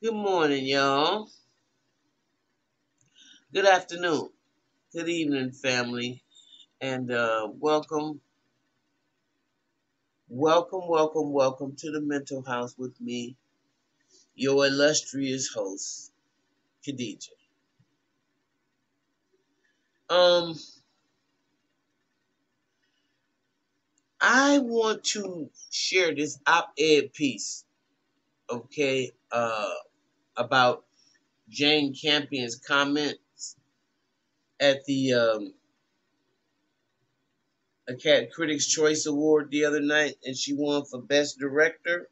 Good morning, y'all. Good afternoon. Good evening, family. And welcome. Welcome to the Mental House with me, your illustrious host, Khadija. I want to share this op-ed piece, okay, about Jane Campion's comments at the Critics' Choice Award the other night, and she won for Best Director.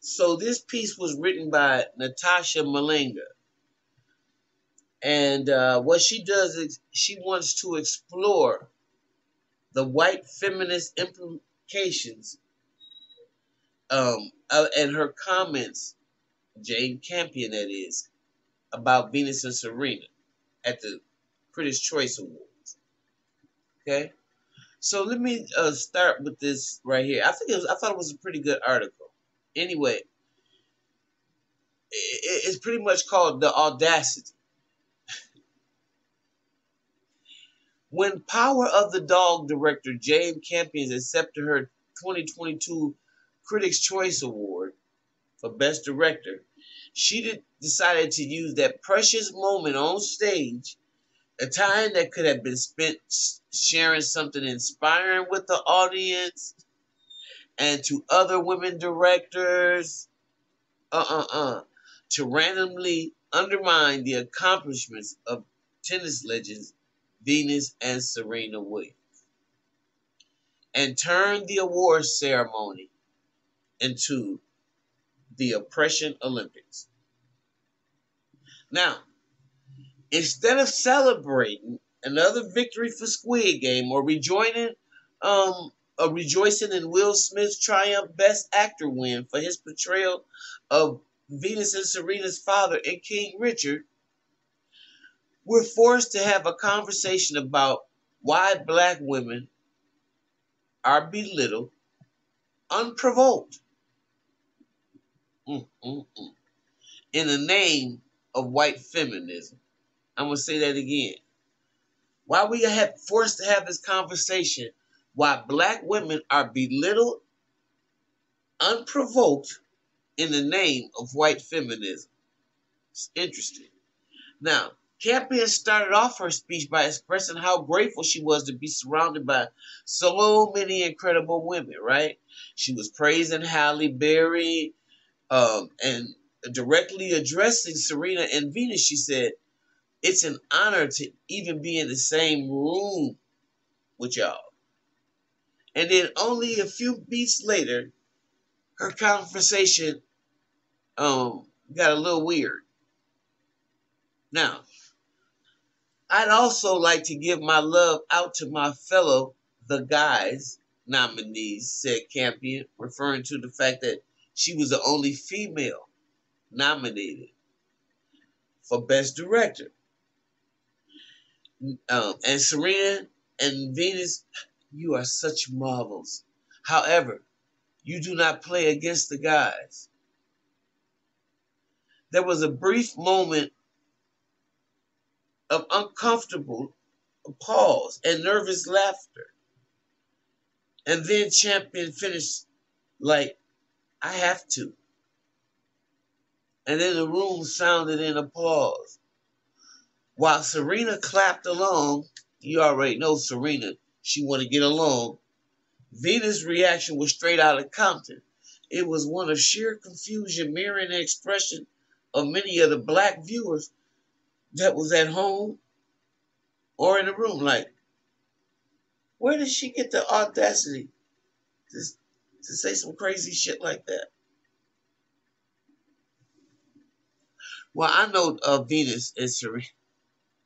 So this piece was written by Natasha Malenga. And what she does is she wants to explore the white feminist implications and her comments, Jane Campion that is, about Venus and Serena at the Critics' Choice Awards. Okay? So let me start with this right here. I thought it was a pretty good article. Anyway, it's pretty much called The Audacity. When Power of the Dog director Jane Campion accepted her 2022 Critics' Choice Award for Best Director, she decided to use that precious moment on stage, a time that could have been spent sharing something inspiring with the audience and to other women directors, to randomly undermine the accomplishments of tennis legends Venus and Serena Williams, and turned the award ceremony into the Oppression Olympics. Now, instead of celebrating another victory for Squid Game or rejoicing in Will Smith's triumph Best Actor win for his portrayal of Venus and Serena's father in King Richard, we're forced to have a conversation about why black women are belittled, unprovoked, in the name of white feminism. I'm going to say that again. Why we are forced to have this conversation, why black women are belittled, unprovoked, in the name of white feminism. It's interesting. Now, Campion started off her speech by expressing how grateful she was to be surrounded by so many incredible women, right? She was praising Halle Berry and directly addressing Serena and Venus. She said, "It's an honor to even be in the same room with y'all." And then only a few beats later, her conversation got a little weird. Now, I'd also like to give my love out to my fellow The Guys nominees," said Campion, referring to the fact that she was the only female nominated for Best Director. And Serena and Venus, you are such marvels. However, you do not play against the guys. There was a brief moment of uncomfortable pause and nervous laughter. And then Campion finished like, "I have to. and then the room sounded in a pause. While Serena clapped along, you already know Serena, she wanted to get along, Venus' reaction was straight out of Compton. It was one of sheer confusion, mirroring the expression of many of the black viewers that was at home or in the room. Like, where did she get the audacity to say some crazy shit like that? Well, I know Venus and Serena.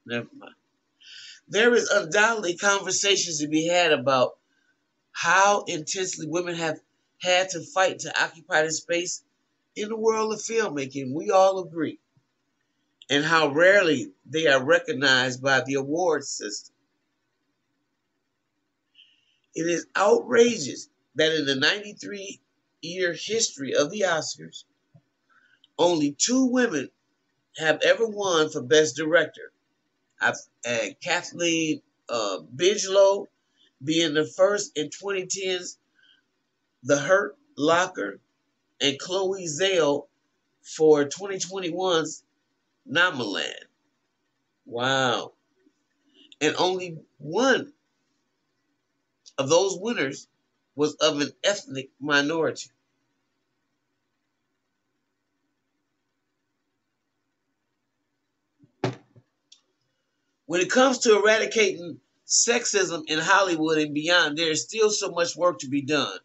Never mind. There is undoubtedly conversations to be had about how intensely women have had to fight to occupy the space in the world of filmmaking. We all agree. And how rarely they are recognized by the award system. It is outrageous that in the 93-year history of the Oscars, only two women have ever won for Best Director. And Kathleen Bigelow being the first in 2010's The Hurt Locker, and Chloé Zhao for 2021's Nama Land. Wow. And only one of those winners was of an ethnic minority. When it comes to eradicating sexism in Hollywood and beyond, there is still so much work to be done.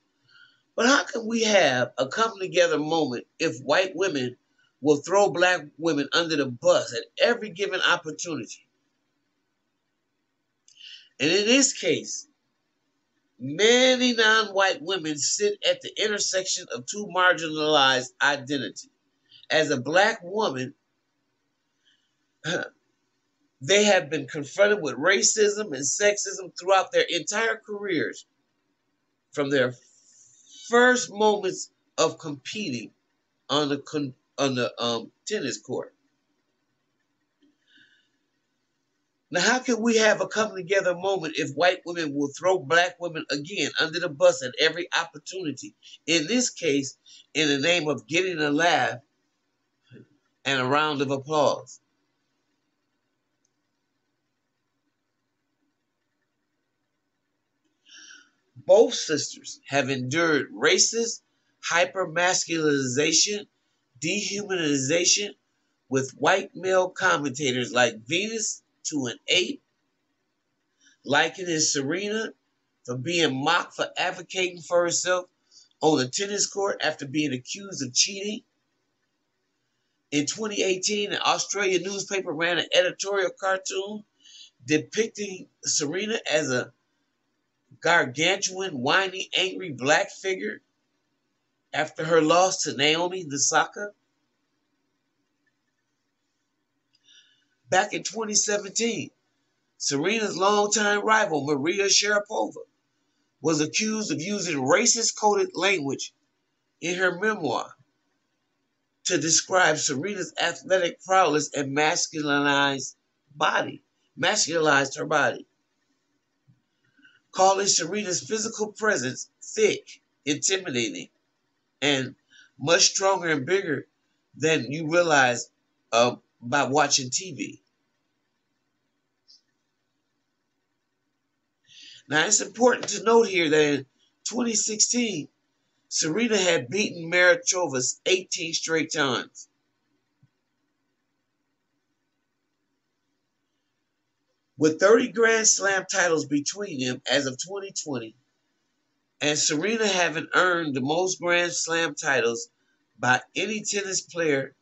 But how can we have a come-together moment if white women will throw black women under the bus at every given opportunity? And in this case, many non-white women sit at the intersection of two marginalized identities. As a black woman, they have been confronted with racism and sexism throughout their entire careers, from their first moments of competing on the tennis court. Now, how can we have a come-together moment if white women will throw black women again under the bus at every opportunity? In this case, in the name of getting a laugh and a round of applause. Both sisters have endured racist hypermasculinization, dehumanization with white male commentators like Venus to an ape, likening Serena for being mocked for advocating for herself on the tennis court after being accused of cheating. In 2018, an Australian newspaper ran an editorial cartoon depicting Serena as a gargantuan, whiny, angry black figure after her loss to Naomi Osaka. Back in 2017, Serena's longtime rival, Maria Sharapova, was accused of using racist-coded language in her memoir to describe Serena's athletic prowess and masculinized her body, calling Serena's physical presence thick, intimidating, and much stronger and bigger than you realize by watching TV. Now, it's important to note here that in 2016, Serena had beaten Maria Sharapova 18 straight times. With 30 Grand Slam titles between them as of 2020, and Serena having earned the most Grand Slam titles by any tennis player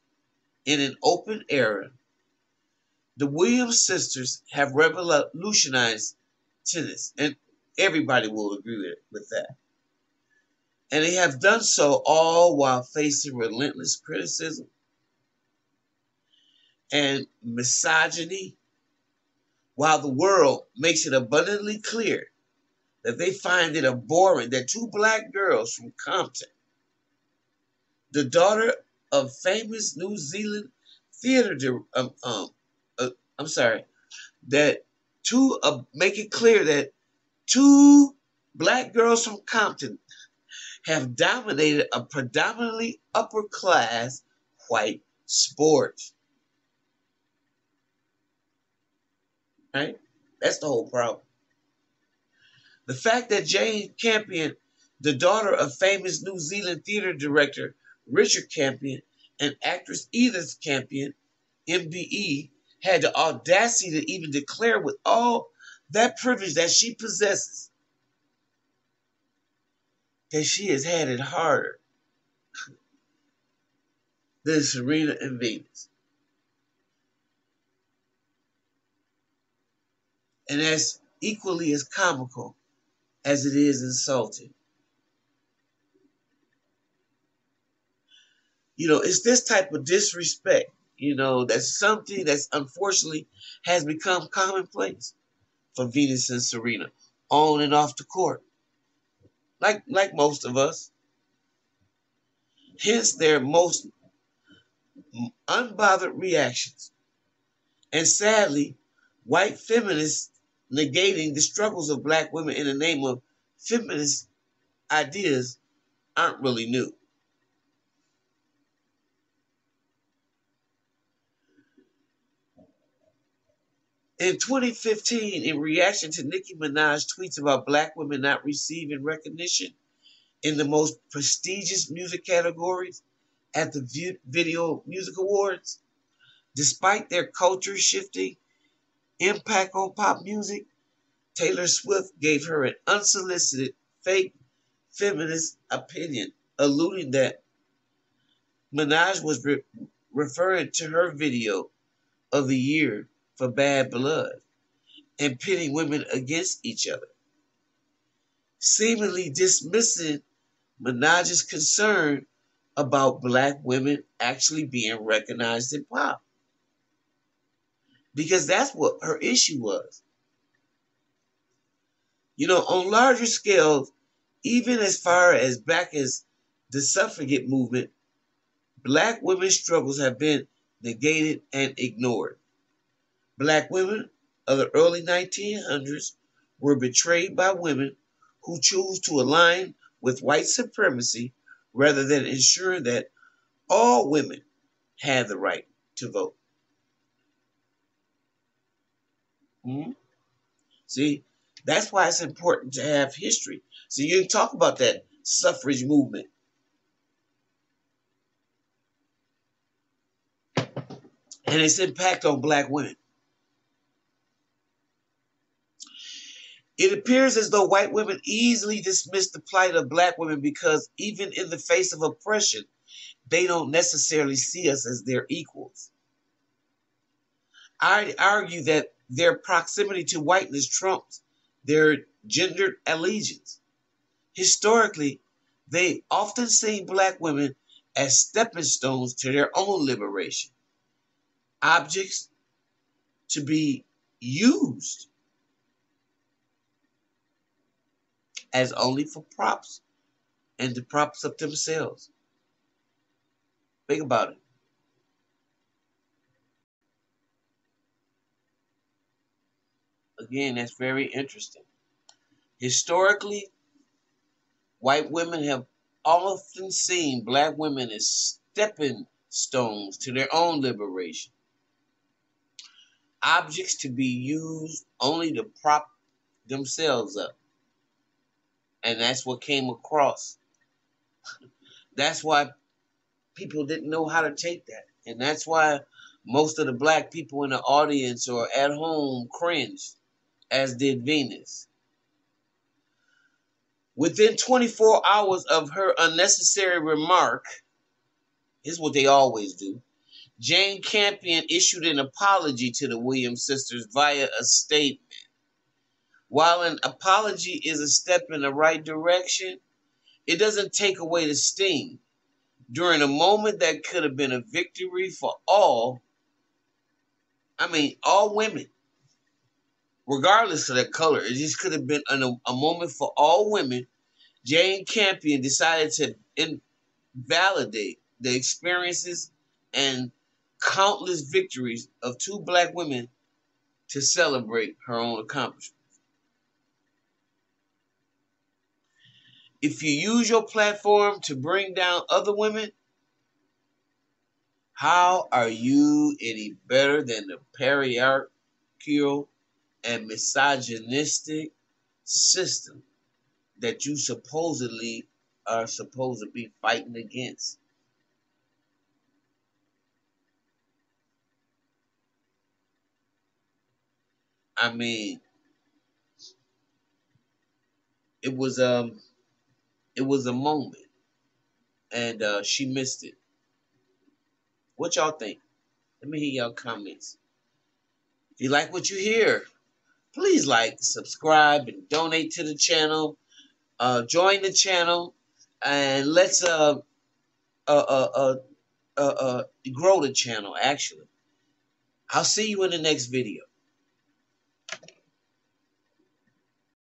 in an open era, the Williams sisters have revolutionized tennis, and everybody will agree with that. And they have done so all while facing relentless criticism and misogyny, while the world makes it abundantly clear that they find it abhorrent that two black girls from Compton, the daughter of famous New Zealand make it clear that two black girls from Compton have dominated a predominantly upper class white sport. Right? That's the whole problem. The fact that Jane Campion, the daughter of famous New Zealand theater director Richard Campion and actress Edith Campion, MBE, had the audacity to even declare with all that privilege that she possesses that she has had it harder than Serena and Venus. And that's equally as comical as it is insulting. You know, it's this type of disrespect, you know, that's something that's unfortunately has become commonplace for Venus and Serena on and off the court. Like most of us. Hence their most unbothered reactions. And sadly, white feminists negating the struggles of black women in the name of feminist ideas aren't really new. In 2015, in reaction to Nicki Minaj's tweets about black women not receiving recognition in the most prestigious music categories at the Video Music Awards, despite their culture shifting impact on pop music, Taylor Swift gave her an unsolicited, fake feminist opinion, alluding that Minaj was referring to her video of the year for Bad Blood and pitting women against each other, seemingly dismissing Minaj's concern about black women actually being recognized in pop. Because that's what her issue was. You know, on larger scales, even as far as back as the suffragette movement, black women's struggles have been negated and ignored. Black women of the early 1900s were betrayed by women who chose to align with white supremacy rather than ensuring that all women had the right to vote. See, that's why it's important to have history. So you can talk about that suffrage movement. And its impact on black women. It appears as though white women easily dismiss the plight of black women because even in the face of oppression, they don't necessarily see us as their equals. I argue that their proximity to whiteness trumps their gendered allegiance. Historically, they often seen black women as stepping stones to their own liberation, objects to be used as only for props and to props up themselves. Think about it. Again, that's very interesting. Historically, white women have often seen black women as stepping stones to their own liberation, objects to be used only to prop themselves up. And that's what came across. That's why people didn't know how to take that. And that's why most of the black people in the audience or at home cringed, as did Venus. Within 24 hours of her unnecessary remark, is what they always do, Jane Campion issued an apology to the Williams sisters via a statement. While an apology is a step in the right direction, it doesn't take away the sting. During a moment that could have been a victory for all, all women, regardless of their color, it just could have been a moment for all women, Jane Campion decided to invalidate the experiences and countless victories of two black women to celebrate her own accomplishments. If you use your platform to bring down other women, How are you any better than the patriarchal and misogynistic system that you supposedly are supposed to be fighting against? I mean, it was a moment, and she missed it. What y'all think? Let me hear y'all comments. If you like what you hear, please like, subscribe, and donate to the channel. Join the channel, and let's grow the channel. Actually, I'll see you in the next video.